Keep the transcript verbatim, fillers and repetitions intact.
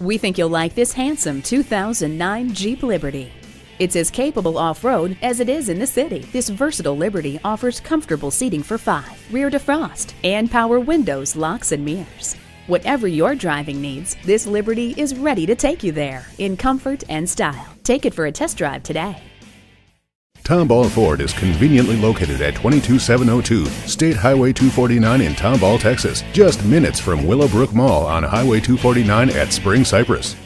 We think you'll like this handsome two thousand nine Jeep Liberty. It's as capable off-road as it is in the city. This versatile Liberty offers comfortable seating for five, rear defrost, and power windows, locks, and mirrors. Whatever your driving needs, this Liberty is ready to take you there in comfort and style. Take it for a test drive today. Tomball Ford is conveniently located at twenty-two seven oh two State Highway two forty-nine in Tomball, Texas, just minutes from Willowbrook Mall on Highway two forty-nine at Spring Cypress.